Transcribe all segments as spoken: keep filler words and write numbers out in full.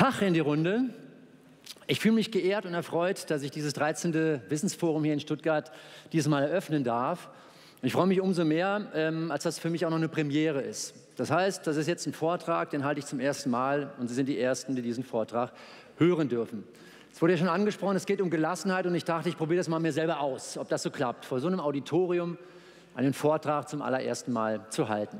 Tag in die Runde. Ich fühle mich geehrt und erfreut, dass ich dieses dreizehnte Wissensforum hier in Stuttgart diesmal eröffnen darf. Und ich freue mich umso mehr, ähm, als das für mich auch noch eine Premiere ist. Das heißt, das ist jetzt ein Vortrag, den halte ich zum ersten Mal und Sie sind die Ersten, die diesen Vortrag hören dürfen. Es wurde ja schon angesprochen, es geht um Gelassenheit und ich dachte, ich probiere das mal mir selber aus, ob das so klappt, vor so einem Auditorium einen Vortrag zum allerersten Mal zu halten.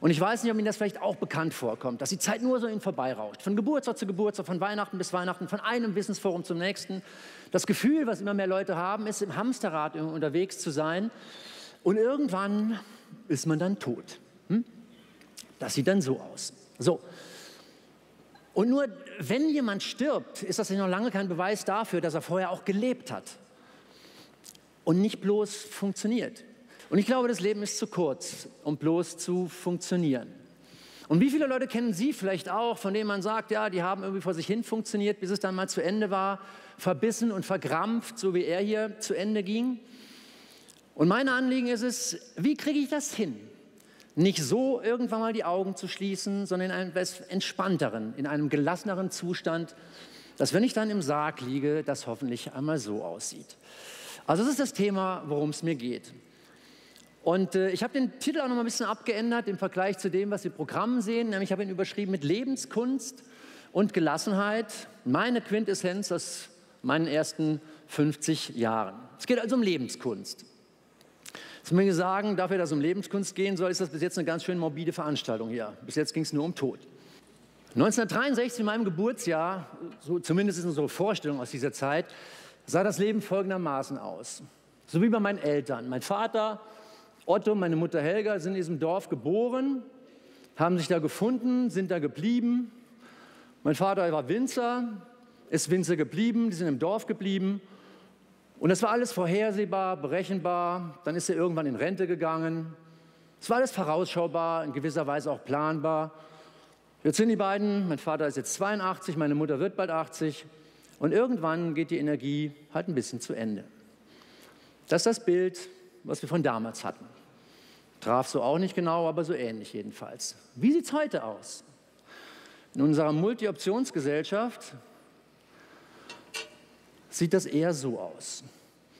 Und ich weiß nicht, ob Ihnen das vielleicht auch bekannt vorkommt, dass die Zeit nur so Ihnen vorbeirauscht. Von Geburtstag zu Geburtstag, von Weihnachten bis Weihnachten, von einem Wissensforum zum nächsten. Das Gefühl, was immer mehr Leute haben, ist, im Hamsterrad unterwegs zu sein. Und irgendwann ist man dann tot. Hm? Das sieht dann so aus. So. Und nur wenn jemand stirbt, ist das ja noch lange kein Beweis dafür, dass er vorher auch gelebt hat. Und nicht bloß funktioniert. Und ich glaube, das Leben ist zu kurz, um bloß zu funktionieren. Und wie viele Leute kennen Sie vielleicht auch, von denen man sagt, ja, die haben irgendwie vor sich hin funktioniert, bis es dann mal zu Ende war, verbissen und verkrampft, so wie er hier zu Ende ging. Und mein Anliegen ist es, wie kriege ich das hin? Nicht so irgendwann mal die Augen zu schließen, sondern in einem entspannteren, in einem gelasseneren Zustand, dass, wenn ich dann im Sarg liege, das hoffentlich einmal so aussieht. Also das ist das Thema, worum es mir geht. Und äh, ich habe den Titel auch noch mal ein bisschen abgeändert im Vergleich zu dem, was Sie im Programm sehen. Nämlich habe ich ihn überschrieben mit Lebenskunst und Gelassenheit. Meine Quintessenz aus meinen ersten fünfzig Jahren. Es geht also um Lebenskunst. Ich muss mir sagen, dafür, dass es um Lebenskunst gehen soll, ist das bis jetzt eine ganz schön morbide Veranstaltung hier. Bis jetzt ging es nur um Tod. neunzehnhundertdreiundsechzig, in meinem Geburtsjahr, so, zumindest ist unsere Vorstellung aus dieser Zeit, sah das Leben folgendermaßen aus. So wie bei meinen Eltern. Mein Vater Otto und meine Mutter Helga sind in diesem Dorf geboren, haben sich da gefunden, sind da geblieben. Mein Vater war Winzer, ist Winzer geblieben, die sind im Dorf geblieben. Und das war alles vorhersehbar, berechenbar. Dann ist er irgendwann in Rente gegangen. Es war alles vorausschaubar, in gewisser Weise auch planbar. Jetzt sind die beiden, mein Vater ist jetzt zweiundachtzig, meine Mutter wird bald achtzig. Und irgendwann geht die Energie halt ein bisschen zu Ende. Das ist das Bild, was wir von damals hatten. Traf so auch nicht genau, aber so ähnlich jedenfalls. Wie sieht es heute aus? In unserer Multioptionsgesellschaft sieht das eher so aus.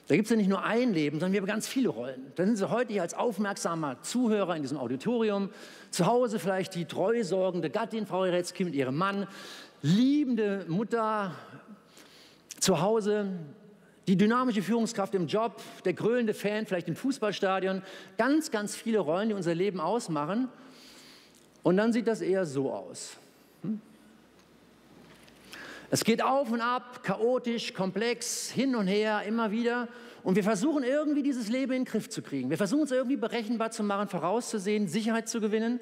Da gibt es ja nicht nur ein Leben, sondern wir haben ganz viele Rollen. Da sind Sie heute hier als aufmerksamer Zuhörer in diesem Auditorium, zu Hause vielleicht die treusorgende Gattin, Frau Retzky mit ihrem Mann, liebende Mutter, zu Hause die dynamische Führungskraft im Job, der gröhlende Fan vielleicht im Fußballstadion. Ganz, ganz viele Rollen, die unser Leben ausmachen. Und dann sieht das eher so aus. Hm? Es geht auf und ab, chaotisch, komplex, hin und her, immer wieder. Und wir versuchen irgendwie, dieses Leben in den Griff zu kriegen. Wir versuchen es irgendwie berechenbar zu machen, vorauszusehen, Sicherheit zu gewinnen.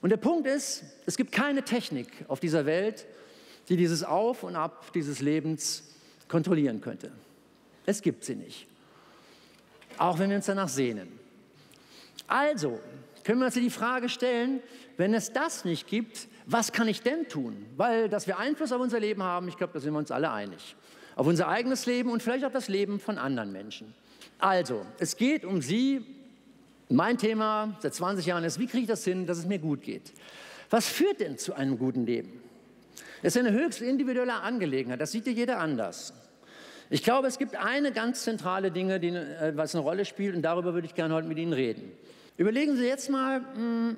Und der Punkt ist, es gibt keine Technik auf dieser Welt, die dieses Auf und Ab dieses Lebens kontrollieren könnte. Es gibt sie nicht, auch wenn wir uns danach sehnen. Also können wir uns die Frage stellen, wenn es das nicht gibt, was kann ich denn tun? Weil, dass wir Einfluss auf unser Leben haben, ich glaube, da sind wir uns alle einig. Auf unser eigenes Leben und vielleicht auch das Leben von anderen Menschen. Also, es geht um Sie. Mein Thema seit zwanzig Jahren ist, wie kriege ich das hin, dass es mir gut geht? Was führt denn zu einem guten Leben? Das ist eine höchst individuelle Angelegenheit, das sieht ja jeder anders. Ich glaube, es gibt eine ganz zentrale Dinge, die, was eine Rolle spielt, und darüber würde ich gerne heute mit Ihnen reden. Überlegen Sie jetzt mal, mh,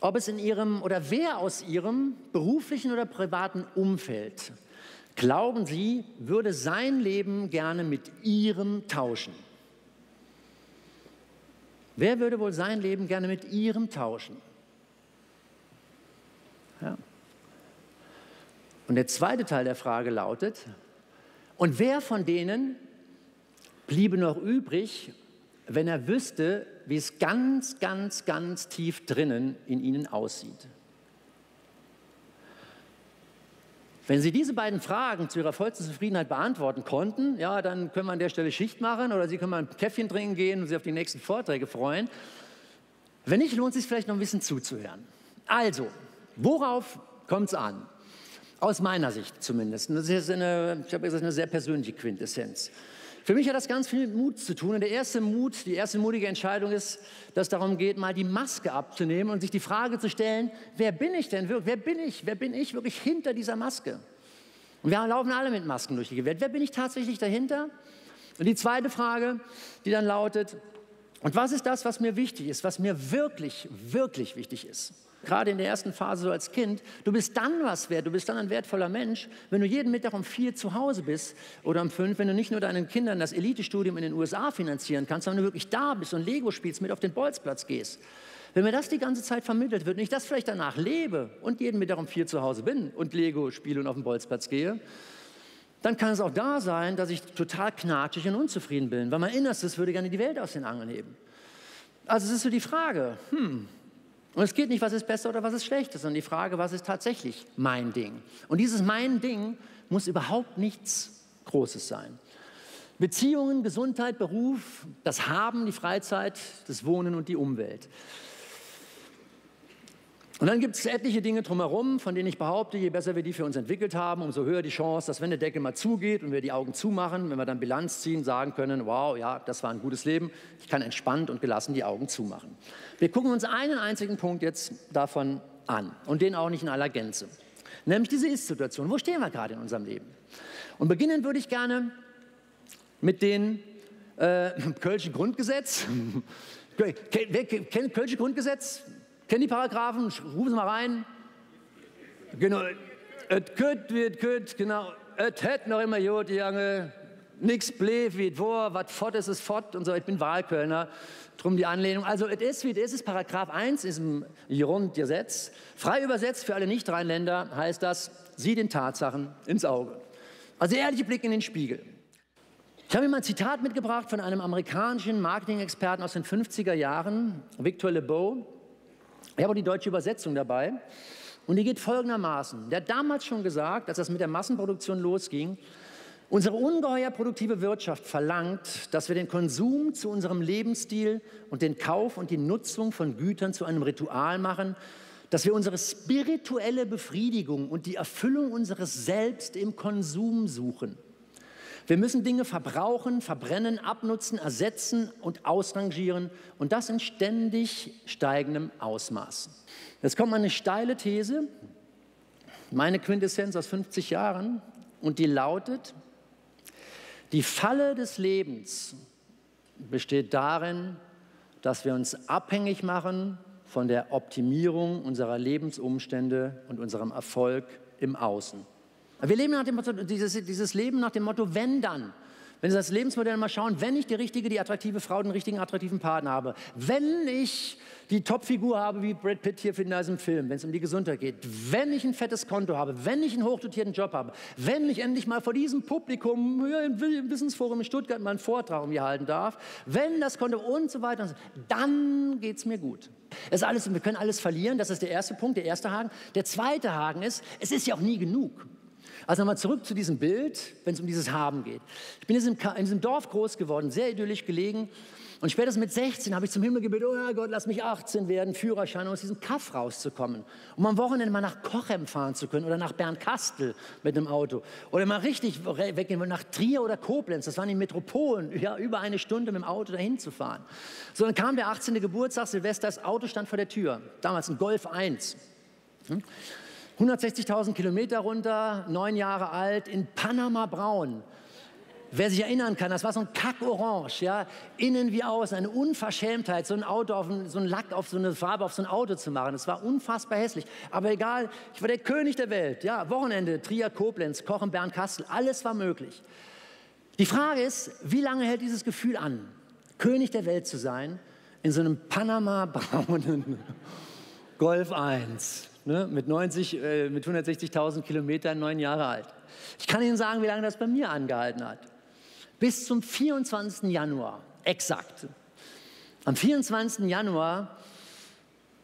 ob es in Ihrem oder wer aus Ihrem beruflichen oder privaten Umfeld, glauben Sie, würde sein Leben gerne mit Ihrem tauschen? Wer würde wohl sein Leben gerne mit Ihrem tauschen? Ja. Und der zweite Teil der Frage lautet: Und wer von denen bliebe noch übrig, wenn er wüsste, wie es ganz, ganz, ganz tief drinnen in ihnen aussieht? Wenn Sie diese beiden Fragen zu Ihrer vollsten Zufriedenheit beantworten konnten, ja, dann können wir an der Stelle Schicht machen oder Sie können mal ein Käffchen trinken gehen und sich auf die nächsten Vorträge freuen. Wenn nicht, lohnt es sich vielleicht noch ein bisschen zuzuhören. Also, worauf kommt es an? Aus meiner Sicht zumindest. Das ist eine, ich glaube, das ist eine sehr persönliche Quintessenz. Für mich hat das ganz viel mit Mut zu tun. Und der erste Mut, die erste mutige Entscheidung ist, dass es darum geht, mal die Maske abzunehmen und sich die Frage zu stellen, wer bin ich denn wirklich? Wer bin ich? Wer bin ich wirklich hinter dieser Maske? Und wir laufen alle mit Masken durch die Welt. Wer bin ich tatsächlich dahinter? Und die zweite Frage, die dann lautet, und was ist das, was mir wichtig ist, was mir wirklich, wirklich wichtig ist? Gerade in der ersten Phase so als Kind, du bist dann was wert, du bist dann ein wertvoller Mensch, wenn du jeden Mittag um vier zu Hause bist oder um fünf, wenn du nicht nur deinen Kindern das Elitestudium in den U S A finanzieren kannst, sondern du wirklich da bist und Lego spielst, mit auf den Bolzplatz gehst. Wenn mir das die ganze Zeit vermittelt wird und ich das vielleicht danach lebe und jeden Mittag um vier zu Hause bin und Lego spiele und auf den Bolzplatz gehe, dann kann es auch da sein, dass ich total knatschig und unzufrieden bin, weil mein Innerstes würde gerne die Welt aus den Angeln heben. Also es ist so die Frage, hm, und es geht nicht, was ist besser oder was ist schlechter, sondern die Frage, was ist tatsächlich mein Ding? Und dieses mein Ding muss überhaupt nichts Großes sein. Beziehungen, Gesundheit, Beruf, das Haben, die Freizeit, das Wohnen und die Umwelt. Und dann gibt es etliche Dinge drumherum, von denen ich behaupte, je besser wir die für uns entwickelt haben, umso höher die Chance, dass wenn der Deckel mal zugeht und wir die Augen zumachen, wenn wir dann Bilanz ziehen, sagen können, wow, ja, das war ein gutes Leben, ich kann entspannt und gelassen die Augen zumachen. Wir gucken uns einen einzigen Punkt jetzt davon an und den auch nicht in aller Gänze, nämlich diese Ist-Situation. Wo stehen wir gerade in unserem Leben? Und beginnen würde ich gerne mit dem äh, Kölschen Grundgesetz. Wer kennt Kölsche Grundgesetz? Kennen die Paragraphen? Rufen Sie mal rein. Genau. Et köt wird köt, genau. Et hätt noch immer jod, die Jange. Nix blef wird vor, wat fort ist, ist fort und so. Ich bin Wahlkölner, drum die Anlehnung. Also, et ist wie et ist, ist Paragraph eins ist im Grundgesetz. Frei übersetzt für alle Nicht-Rheinländer heißt das, sieh den Tatsachen ins Auge. Also, ehrlicher Blick in den Spiegel. Ich habe Ihnen mal ein Zitat mitgebracht von einem amerikanischen Marketing-Experten aus den fünfziger Jahren, Victor Lebeau. Ich habe auch die deutsche Übersetzung dabei und die geht folgendermaßen. Der hat damals schon gesagt, als das mit der Massenproduktion losging, unsere ungeheuer produktive Wirtschaft verlangt, dass wir den Konsum zu unserem Lebensstil und den Kauf und die Nutzung von Gütern zu einem Ritual machen, dass wir unsere spirituelle Befriedigung und die Erfüllung unseres Selbst im Konsum suchen. Wir müssen Dinge verbrauchen, verbrennen, abnutzen, ersetzen und ausrangieren und das in ständig steigendem Ausmaß. Jetzt kommt mal eine steile These, meine Quintessenz aus fünfzig Jahren, und die lautet, die Falle des Lebens besteht darin, dass wir uns abhängig machen von der Optimierung unserer Lebensumstände und unserem Erfolg im Außen. Wir leben nach dem Motto, dieses, dieses Leben nach dem Motto, wenn dann. Wenn Sie das Lebensmodell mal schauen, wenn ich die richtige, die attraktive Frau, den richtigen, attraktiven Partner habe, wenn ich die Topfigur habe, wie Brad Pitt hier in diesem Film, wenn es um die Gesundheit geht, wenn ich ein fettes Konto habe, wenn ich einen hochdotierten Job habe, wenn ich endlich mal vor diesem Publikum ja, im Wissensforum in Stuttgart mal einen Vortrag um hier halten darf, wenn das Konto und so weiter, dann geht es mir gut. Es ist alles, wir können alles verlieren, das ist der erste Punkt, der erste Haken. Der zweite Haken ist, es ist ja auch nie genug. Also nochmal zurück zu diesem Bild, wenn es um dieses Haben geht. Ich bin in diesem Dorf groß geworden, sehr idyllisch gelegen. Und spätestens mit sechzehn habe ich zum Himmel gebetet, oh Gott, lass mich achtzehn werden, Führerschein, um aus diesem Kaff rauszukommen. Um am Wochenende mal nach Cochem fahren zu können oder nach Bernkastel mit einem Auto. Oder mal richtig weggehen, nach Trier oder Koblenz, das waren die Metropolen, ja, über eine Stunde mit dem Auto dahin zu fahren. So, dann kam der achtzehnte Geburtstag, Silvester, das Auto stand vor der Tür. Damals ein Golf eins. Hm? hundertsechzigtausend Kilometer runter, neun Jahre alt, in Panama-Braun. Wer sich erinnern kann, das war so ein Kackorange, ja, innen wie außen, eine Unverschämtheit, so ein Auto, auf ein, so ein Lack auf so eine Farbe auf so ein Auto zu machen. Das war unfassbar hässlich. Aber egal, ich war der König der Welt. Ja, Wochenende, Trier, Koblenz, Cochem, Bernkastel, alles war möglich. Die Frage ist, wie lange hält dieses Gefühl an, König der Welt zu sein, in so einem Panama-braunen Golf eins? Ne, mit, neunzig, äh, mit hundertsechzigtausend Kilometern, neun Jahre alt. Ich kann Ihnen sagen, wie lange das bei mir angehalten hat. Bis zum vierundzwanzigsten Januar, exakt. Am vierundzwanzigsten Januar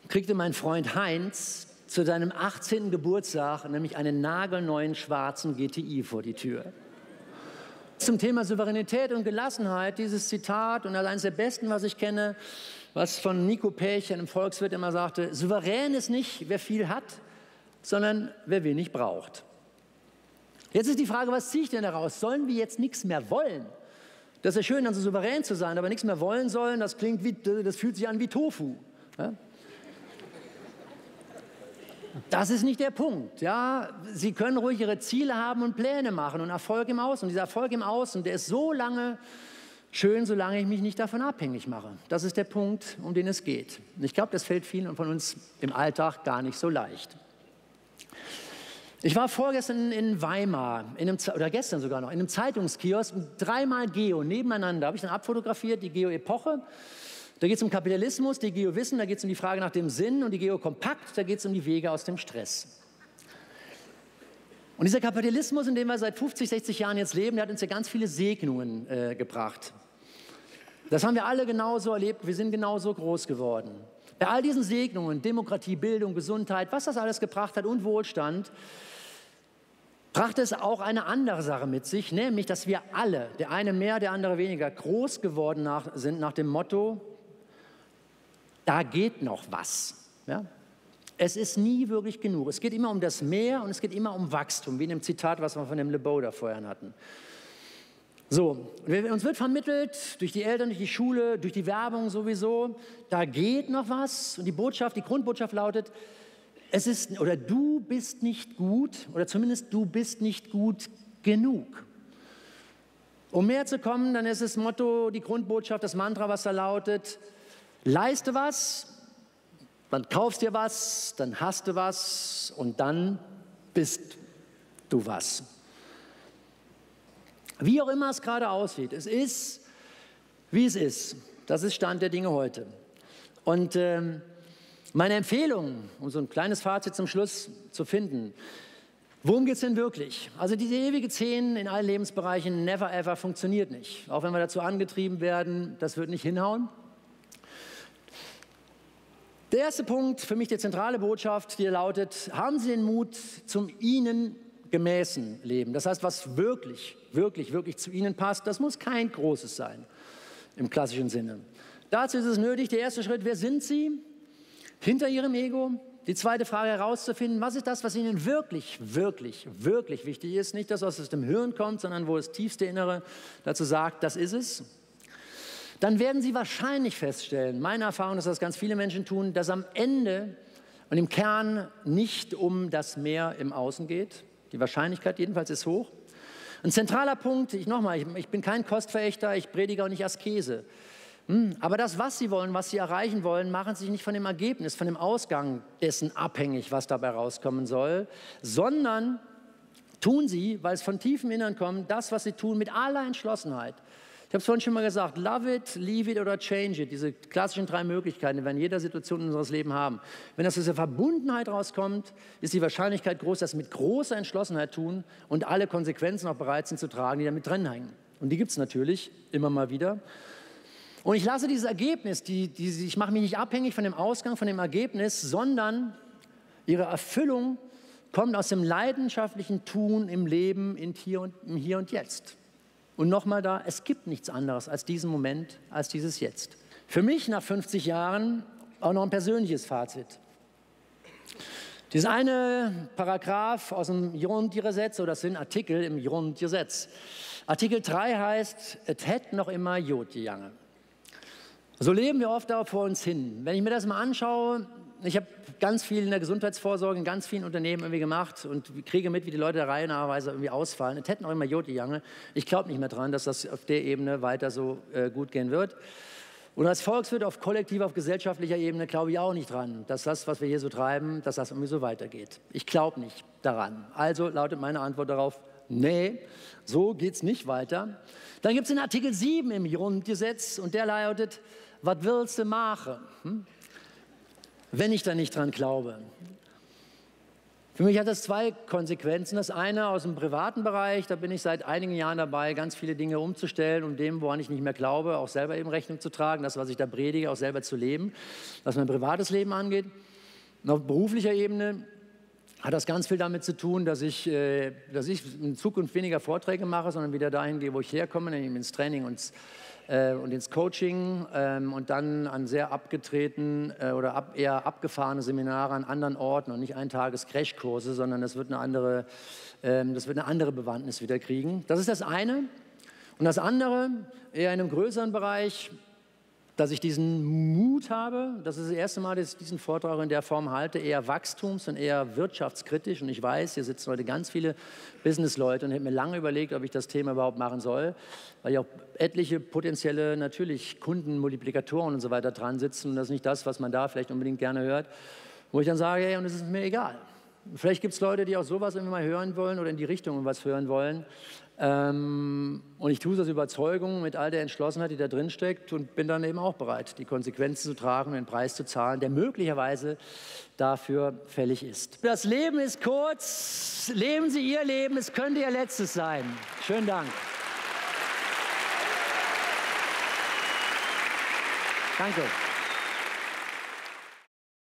kriegte mein Freund Heinz zu seinem achtzehnten Geburtstag nämlich einen nagelneuen schwarzen G T I vor die Tür. Zum Thema Souveränität und Gelassenheit, dieses Zitat, und eines der besten, was ich kenne, was von Nico Pächen, einem Volkswirt, immer sagte, souverän ist nicht, wer viel hat, sondern wer wenig braucht. Jetzt ist die Frage, was ziehe ich denn daraus? Sollen wir jetzt nichts mehr wollen? Das ist ja schön, dann so souverän zu sein, aber nichts mehr wollen sollen, das, klingt wie, das fühlt sich an wie Tofu. Ja? Das ist nicht der Punkt. Ja? Sie können ruhig Ihre Ziele haben und Pläne machen und Erfolg im Außen. Und dieser Erfolg im Außen, der ist so lange schön, solange ich mich nicht davon abhängig mache. Das ist der Punkt, um den es geht. Und ich glaube, das fällt vielen von uns im Alltag gar nicht so leicht. Ich war vorgestern in Weimar, in einem, oder gestern sogar noch, in einem Zeitungskiosk, dreimal Geo nebeneinander, habe ich dann abfotografiert, die Geo-Epoche. Da geht es um Kapitalismus, die Geo-Wissen, da geht es um die Frage nach dem Sinn und die Geo-Kompakt, da geht es um die Wege aus dem Stress. Und dieser Kapitalismus, in dem wir seit fünfzig, sechzig Jahren jetzt leben, der hat uns ja ganz viele Segnungen äh, gebracht. Das haben wir alle genauso erlebt, wir sind genauso groß geworden. Bei all diesen Segnungen, Demokratie, Bildung, Gesundheit, was das alles gebracht hat und Wohlstand, brachte es auch eine andere Sache mit sich, nämlich, dass wir alle, der eine mehr, der andere weniger, groß geworden nach, sind nach dem Motto, da geht noch was. Ja? Es ist nie wirklich genug. Es geht immer um das Mehr und es geht immer um Wachstum, wie in dem Zitat, was wir von dem Lebeau da vorhin hatten. So, uns wird vermittelt, durch die Eltern, durch die Schule, durch die Werbung sowieso, da geht noch was. Und die Botschaft, die Grundbotschaft lautet, es ist, oder du bist nicht gut, oder zumindest du bist nicht gut genug. Um mehr zu kommen, dann ist das Motto, die Grundbotschaft, das Mantra, was da lautet, leiste was, dann kaufst dir was, dann hast du was und dann bist du was. Wie auch immer es gerade aussieht, es ist, wie es ist. Das ist Stand der Dinge heute. Und ähm, meine Empfehlung, um so ein kleines Fazit zum Schluss zu finden, worum geht es denn wirklich? Also diese ewige Zehn in allen Lebensbereichen, never ever, funktioniert nicht. Auch wenn wir dazu angetrieben werden, das wird nicht hinhauen. Der erste Punkt, für mich die zentrale Botschaft, die lautet, haben Sie den Mut zum Ihnen gemäßen Leben. Das heißt, was wirklich, wirklich, wirklich zu Ihnen passt, das muss kein großes sein, im klassischen Sinne. Dazu ist es nötig, der erste Schritt, wer sind Sie hinter Ihrem Ego? Die zweite Frage herauszufinden, was ist das, was Ihnen wirklich, wirklich, wirklich wichtig ist? Nicht das, was aus dem Hirn kommt, sondern wo das tiefste Innere dazu sagt, das ist es. Dann werden Sie wahrscheinlich feststellen, meine Erfahrung ist, dass ganz viele Menschen tun, dass am Ende und im Kern nicht um das Mehr im Außen geht. Die Wahrscheinlichkeit jedenfalls ist hoch. Ein zentraler Punkt, ich nochmal, ich, ich bin kein Kostverächter, ich predige auch nicht Askese. Hm, aber das, was Sie wollen, was Sie erreichen wollen, machen Sie sich nicht von dem Ergebnis, von dem Ausgang dessen abhängig, was dabei rauskommen soll, sondern tun Sie, weil es von tiefem Innern kommt, das, was Sie tun, mit aller Entschlossenheit. Ich habe es vorhin schon mal gesagt, love it, leave it oder change it, diese klassischen drei Möglichkeiten, die wir in jeder Situation unseres Lebens haben. Wenn das aus der Verbundenheit rauskommt, ist die Wahrscheinlichkeit groß, dass wir mit großer Entschlossenheit tun und alle Konsequenzen auch bereit sind zu tragen, die damit drin hängen. Und die gibt es natürlich immer mal wieder. Und ich lasse dieses Ergebnis, die, die, ich mache mich nicht abhängig von dem Ausgang, von dem Ergebnis, sondern ihre Erfüllung kommt aus dem leidenschaftlichen Tun im Leben, in hier und, im Hier und Jetzt. Und nochmal da, es gibt nichts anderes als diesen Moment, als dieses Jetzt. Für mich nach fünfzig Jahren auch noch ein persönliches Fazit. Dieses eine Paragraph aus dem Grundgesetz, oder das sind Artikel im Grundgesetz. Artikel drei heißt, et het noch immer jod die Jange. So leben wir oft auch vor uns hin. Wenn ich mir das mal anschaue, ich habe ganz viel in der Gesundheitsvorsorge, in ganz vielen Unternehmen irgendwie gemacht und kriege mit, wie die Leute der Reihe nachweise irgendwie ausfallen. Es hätten auch immer Jod die Jange. Ich glaube nicht mehr dran, dass das auf der Ebene weiter so äh, gut gehen wird. Und als Volkswirt auf kollektiver, auf gesellschaftlicher Ebene glaube ich auch nicht dran, dass das, was wir hier so treiben, dass das irgendwie so weitergeht. Ich glaube nicht daran. Also lautet meine Antwort darauf, nee, so geht es nicht weiter. Dann gibt es den Artikel sieben im Grundgesetz und der lautet, was willst du machen? Hm? Wenn ich da nicht dran glaube. Für mich hat das zwei Konsequenzen. Das eine aus dem privaten Bereich, da bin ich seit einigen Jahren dabei, ganz viele Dinge umzustellen und um dem, woran ich nicht mehr glaube, auch selber eben Rechnung zu tragen, das, was ich da predige, auch selber zu leben, was mein privates Leben angeht. Und auf beruflicher Ebene hat das ganz viel damit zu tun, dass ich, äh, dass ich in Zukunft weniger Vorträge mache, sondern wieder dahin gehe, wo ich herkomme, nämlich ins Training und und ins Coaching ähm, und dann an sehr abgetreten äh, oder ab, eher abgefahrene Seminare an anderen Orten und nicht ein Tages-Crashkurse, sondern das wird, eine andere, ähm, das wird eine andere Bewandtnis wieder kriegen. Das ist das eine. Und das andere, eher in einem größeren Bereich, dass ich diesen Mut habe, das ist das erste Mal, dass ich diesen Vortrag in der Form halte, eher wachstums- und eher wirtschaftskritisch. Und ich weiß, hier sitzen heute ganz viele Businessleute und ich habe mir lange überlegt, ob ich das Thema überhaupt machen soll, weil ja auch etliche potenzielle, natürlich Kunden, Multiplikatoren und so weiter dran sitzen und das ist nicht das, was man da vielleicht unbedingt gerne hört, wo ich dann sage, hey, und es ist mir egal. Vielleicht gibt es Leute, die auch sowas irgendwie mal hören wollen oder in die Richtung was hören wollen. Ähm, und ich tue das Überzeugung mit all der Entschlossenheit, die da drin steckt und bin dann eben auch bereit, die Konsequenzen zu tragen und den Preis zu zahlen, der möglicherweise dafür fällig ist. Das Leben ist kurz, leben Sie Ihr Leben, es könnte Ihr letztes sein. Schönen Dank. Danke.